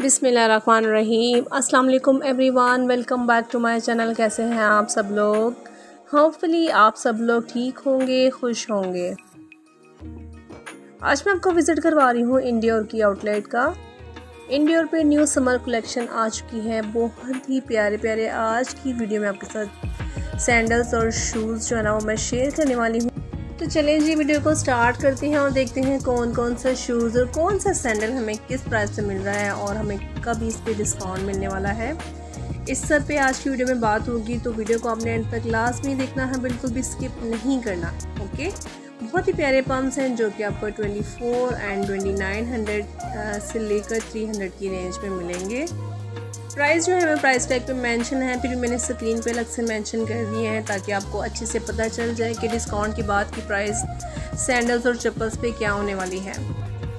बिस्मिल्लाहिर्रहमानिर्रहीम। अस्सलाम वालेकुम everyone, welcome back to my channel. कैसे हैं आप सब लोग? होपफुली आप सब लोग ठीक होंगे, खुश होंगे। आज मैं आपको विज़िट करवा रही हूँ इंडियोर की आउटलेट का। इंडियोर पे न्यू समर कलेक्शन आ चुकी है, बहुत ही प्यारे प्यारे। आज की वीडियो में आपके साथ सैंडल्स और शूज़ जो है ना वो मैं शेयर करने वाली हूँ। तो चलें जी, वीडियो को स्टार्ट करते हैं और देखते हैं कौन कौन सा शूज़ और कौन सा सैंडल हमें किस प्राइस पे मिल रहा है और हमें कब इस पे डिस्काउंट मिलने वाला है। इस सब पे आज की वीडियो में बात होगी, तो वीडियो को आपने एंड तक लाजमी देखना है, बिल्कुल भी स्किप नहीं करना। ओके, बहुत ही प्यारे पम्प्स हैं जो कि आपको 24 एंड 2900 से लेकर 300 की रेंज में मिलेंगे। प्राइस जो है हमें प्राइस टैग पे मेंशन है, फिर मैंने स्क्रीन पे अलग से मेंशन कर दिए हैं ताकि आपको अच्छे से पता चल जाए कि डिस्काउंट के बाद की प्राइस सैंडल्स और चप्पल्स पे क्या होने वाली है।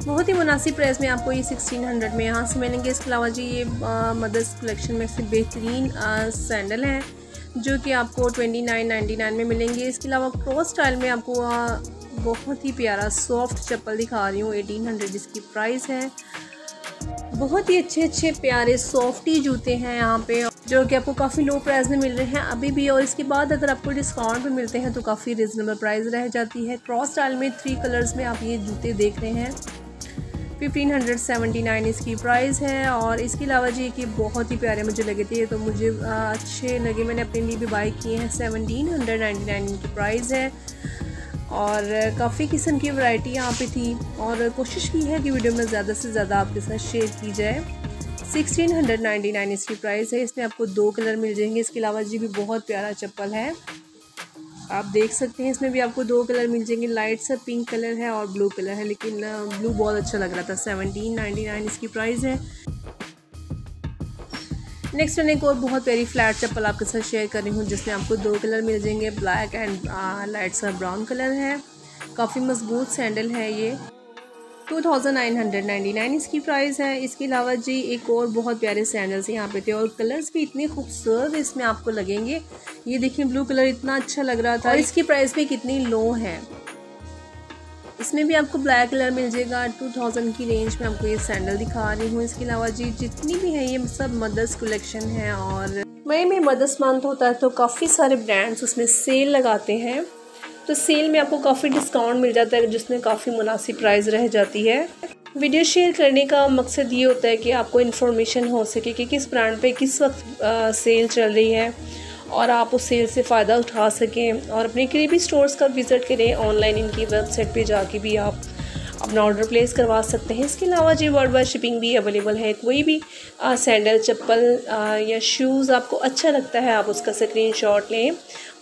बहुत ही मुनासिब प्राइस में आपको ये 1600 में यहाँ से मिलेंगे। इसके अलावा जी ये मदर्स कलेक्शन में से बेहतरीन सैंडल हैं जो कि आपको 2999 में मिलेंगे। इसके अलावा क्रॉस स्टाइल में आपको बहुत ही प्यारा सॉफ्ट चप्पल दिखा रही हूँ, 1800 इसकी प्राइस है। बहुत ही अच्छे अच्छे प्यारे सॉफ्टी जूते हैं यहाँ पे जो कि आपको काफ़ी लो प्राइस में मिल रहे हैं अभी भी, और इसके बाद अगर आपको डिस्काउंट पे मिलते हैं तो काफ़ी रिजनेबल प्राइस रह जाती है। क्रॉस स्टाइल में 3 कलर्स में आप ये जूते देख रहे हैं, 1579 इसकी प्राइस है। और इसके अलावा जी कि बहुत ही प्यारे मुझे लगे थे, तो मुझे अच्छे लगे, मैंने अपने लिए भी बाई किए हैं। 1799 इनकी प्राइस है और काफ़ी किस्म की वैरायटी यहाँ पे थी और कोशिश की है कि वीडियो में ज़्यादा से ज़्यादा आपके साथ शेयर की जाए। 1699 इसकी प्राइस है, इसमें आपको 2 कलर मिल जाएंगे। इसके अलावा जी भी बहुत प्यारा चप्पल है, आप देख सकते हैं, इसमें भी आपको 2 कलर मिल जाएंगे। लाइट सा पिंक कलर है और ब्लू कलर है, लेकिन ब्लू बहुत अच्छा लग रहा था। 1799 इसकी प्राइस है। नेक्स्ट मैंने एक और बहुत प्यारी फ्लैट चप्पल आपके साथ शेयर कर रही हूँ जिसमें आपको 2 कलर मिल जाएंगे, ब्लैक एंड लाइट सा ब्राउन कलर है। काफ़ी मजबूत सैंडल है ये, 2999 इसकी प्राइस है। इसके अलावा जी एक और बहुत प्यारे सैंडल्स यहाँ पे थे और कलर्स भी इतने खूबसूरत इसमें आपको लगेंगे। ये देखिए ब्लू कलर इतना अच्छा लग रहा था, इसकी प्राइस भी कितनी लो है। इसमें भी आपको ब्लैक कलर मिल जाएगा, 2000 की रेंज में आपको ये सैंडल दिखा रही हूँ। इसके अलावा जी जितनी भी है ये सब मदर्स कलेक्शन है और मई में मदर्स मंथ होता है तो काफ़ी सारे ब्रांड्स उसमें सेल लगाते हैं, तो सेल में आपको काफ़ी डिस्काउंट मिल जाता है जिसमें काफ़ी मुनासिब प्राइस रह जाती है। वीडियो शेयर करने का मकसद ये होता है कि आपको इन्फॉर्मेशन हो सके कि किस ब्रांड पर किस वक्त सेल चल रही है और आप उस सेल से फ़ायदा उठा सकें, और अपने करीबी स्टोर्स का विज़िट करें। ऑनलाइन इनकी वेबसाइट पे जाके भी आप अपना ऑर्डर प्लेस करवा सकते हैं। इसके अलावा जी वर्ल्ड वाइड शिपिंग भी अवेलेबल है। कोई भी सैंडल चप्पल या शूज़ आपको अच्छा लगता है, आप उसका स्क्रीनशॉट लें,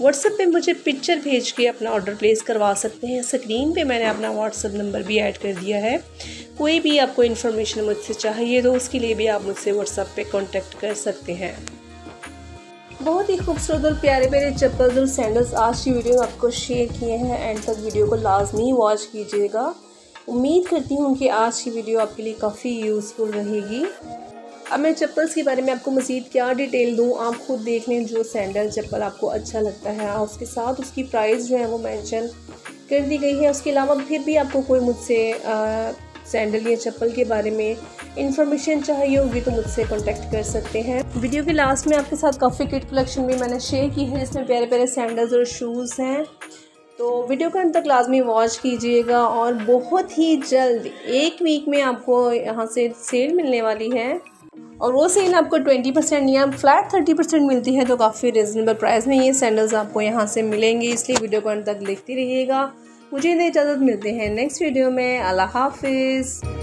व्हाट्सएप पे मुझे पिक्चर भेज के अपना ऑर्डर प्लेस करवा सकते हैं। स्क्रीन पे मैंने अपना व्हाट्सएप नंबर भी ऐड कर दिया है। कोई भी आपको इन्फॉर्मेशन मुझसे चाहिए तो उसके लिए भी आप मुझसे व्हाट्सएप पर कॉन्टेक्ट कर सकते हैं। बहुत ही खूबसूरत और प्यारे प्यारे चप्पल्स और सैंडल्स आज की वीडियो में आपको शेयर किए हैं। एंड तक वीडियो को लाजमी वॉच कीजिएगा। उम्मीद करती हूँ कि आज की वीडियो आपके लिए काफ़ी यूज़फुल रहेगी। अब मैं चप्पल्स के बारे में आपको मज़ीद क्या डिटेल दूँ, आप खुद देख लें। जो सैंडल चप्पल आपको अच्छा लगता है उसके साथ उसकी प्राइस जो है वो मैंशन कर दी गई है। उसके अलावा फिर भी आपको कोई मुझसे सैंडल या चप्पल के बारे में इन्फॉर्मेशन चाहिए होगी तो मुझसे कांटेक्ट कर सकते हैं। वीडियो के लास्ट में आपके साथ काफ़ी किट कलेक्शन भी मैंने शेयर की है जिसमें प्यारे प्यारे सैंडल्स और शूज़ हैं, तो वीडियो को अंत तक लाजमी वॉच कीजिएगा। और बहुत ही जल्द 1 वीक में आपको यहाँ से सेल मिलने वाली है और वो सेल आपको 20% या फ्लैट 30% मिलती है, तो काफ़ी रिजनेबल प्राइस में ये सैंडल्स आपको यहाँ से मिलेंगे। इसलिए वीडियो को अंत तक देखते रहिएगा। मुझे इन्हें इजाज़त, मिलते हैं नेक्स्ट वीडियो में। अल्लाह हाफिज़।